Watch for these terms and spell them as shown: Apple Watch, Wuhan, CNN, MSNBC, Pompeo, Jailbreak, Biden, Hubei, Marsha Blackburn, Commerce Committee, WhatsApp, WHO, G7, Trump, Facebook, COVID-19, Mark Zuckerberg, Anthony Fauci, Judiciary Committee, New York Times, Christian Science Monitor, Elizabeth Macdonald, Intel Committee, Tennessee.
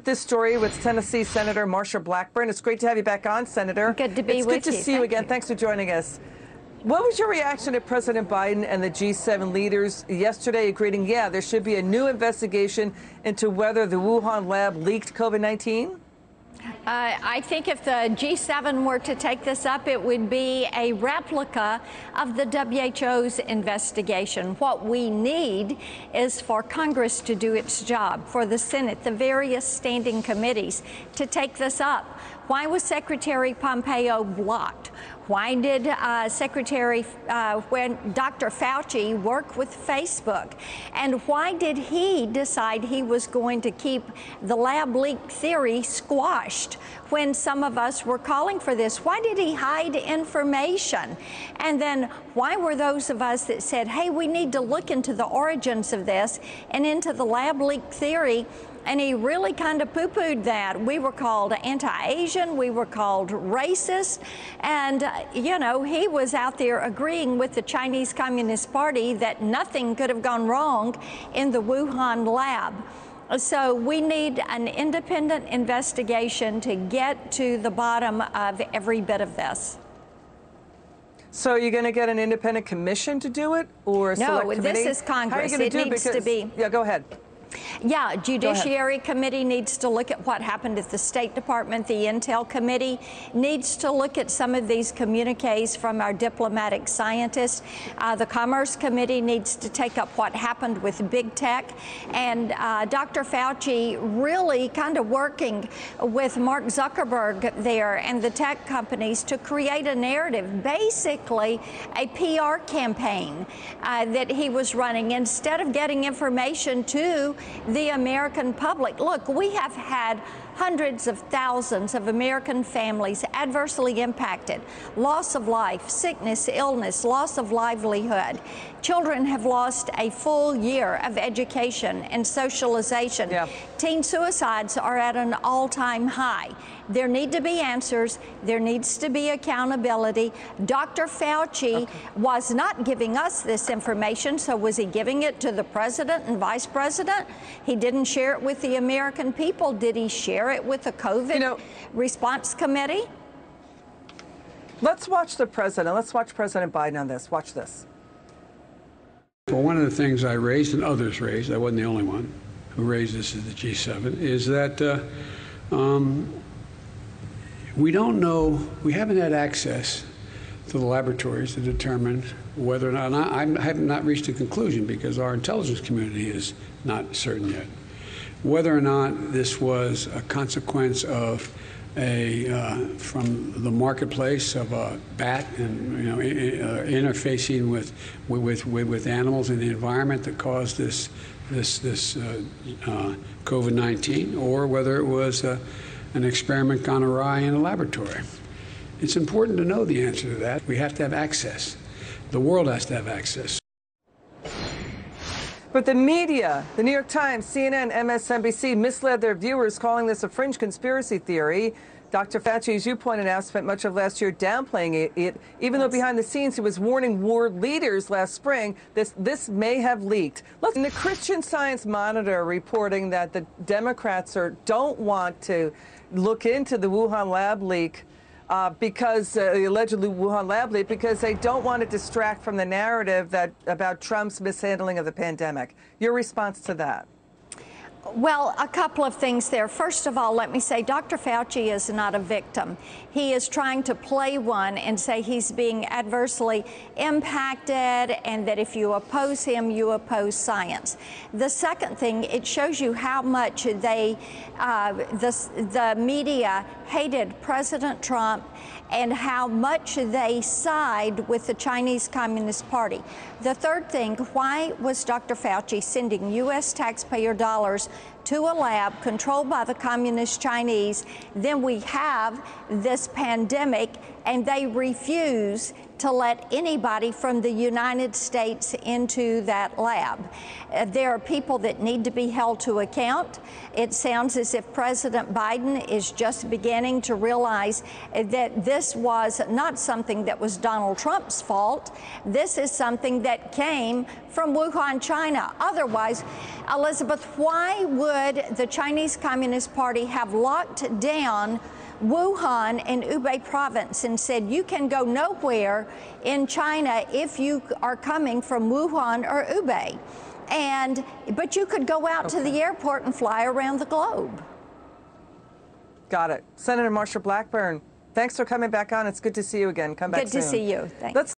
covered this story with Tennessee Senator Marsha Blackburn. It's great to have you back on, Senator. Good to be with you. It's good to see you again. Thanks for joining us. What was your reaction to President Biden and the G7 leaders yesterday agreeing, yeah, there should be a new investigation into whether the Wuhan lab leaked COVID-19? I think if the G7 were to take this up, it would be a replica of the WHO's investigation. What we need is for Congress to do its job, for the Senate, the various standing committees to take this up. Why was Secretary Pompeo blocked? Why did Dr. Fauci work with Facebook? And why did he decide he was going to keep the lab leak theory squashed when some of us were calling for this? Why did he hide information? And then why were those of us that said, hey, we need to look into the origins of this and into the lab leak theory? And he really kind of poo-pooed that. We were called anti-Asian, we were called racist, and, you know, he was out there agreeing with the Chinese Communist Party that nothing could have gone wrong in the Wuhan lab. So we need an independent investigation to get to the bottom of every bit of this. So you're going to get an independent commission to do it, or a select committee? No, this is Congress. It needs to be. Yeah, go ahead. Yeah, Judiciary Committee needs to look at what happened at the State Department. The Intel Committee needs to look at some of these communiques from our diplomatic scientists. The Commerce Committee needs to take up what happened with big tech. And Dr. Fauci really kind of working with Mark Zuckerberg there and the tech companies to create a narrative, basically a PR campaign that he was running instead of getting information to the American public. Look, we have had hundreds of thousands of American families adversely impacted. Loss of life, sickness, illness, loss of livelihood. Children have lost a full year of education and socialization. Yeah. Teen suicides are at an all-time high. There need to be answers. There needs to be accountability. Dr. Fauci was not giving us this information, so was he giving it to the president and vice president? He didn't share it with the American people. Did he share it with the COVID response committee? Let's watch the president. Let's watch President Biden on this. Watch this. Well, one of the things I raised, and others raised, I wasn't the only one who raised this at the G7, is that we don't know, we haven't had access to the laboratories to determine whether or not, I have not reached a conclusion because our intelligence community is not certain yet, whether or not this was a consequence of a, from the marketplace of a bat and, you know, interfacing with animals in the environment that caused this COVID-19, or whether it was an experiment gone awry in a laboratory. It's important to know the answer to that. We have to have access. The world has to have access. But the media, the New York Times, CNN, MSNBC, misled their viewers, calling this a fringe conspiracy theory. Dr. Fauci, as you pointed out, spent much of last year downplaying it, even though behind the scenes he was warning world leaders last spring this may have leaked. Look, the Christian Science Monitor reporting that the Democrats don't want to look into the Wuhan lab leak because the allegedly Wuhan lab leak, because they don't want to distract from the narrative that about Trump's mishandling of the pandemic. Your response to that? Well, a couple of things there. First of all, let me say Dr. Fauci is not a victim. He is trying to play one and say he's being adversely impacted and that if you oppose him, you oppose science. The second thing, it shows you how much they, the media hated President Trump and how much they side with the Chinese Communist Party. The third thing, why was Dr. Fauci sending U.S. taxpayer dollars to a lab controlled by the Communist Chinese? Then we have this pandemic, and they refuse to let anybody from the United States into that lab. There are people that need to be held to account. It sounds as if President Biden is just beginning to realize that this was not something that was Donald Trump's fault. This is something that came from Wuhan, China. Otherwise, Elizabeth, why would the Chinese Communist Party have locked down Wuhan and Hubei province and said you can go nowhere in China if you are coming from Wuhan or Hubei? But you could go out to the airport and fly around the globe. Got it. Senator Marsha Blackburn, thanks for coming back on. It's good to see you again. Come back soon. Good to see you. Thanks.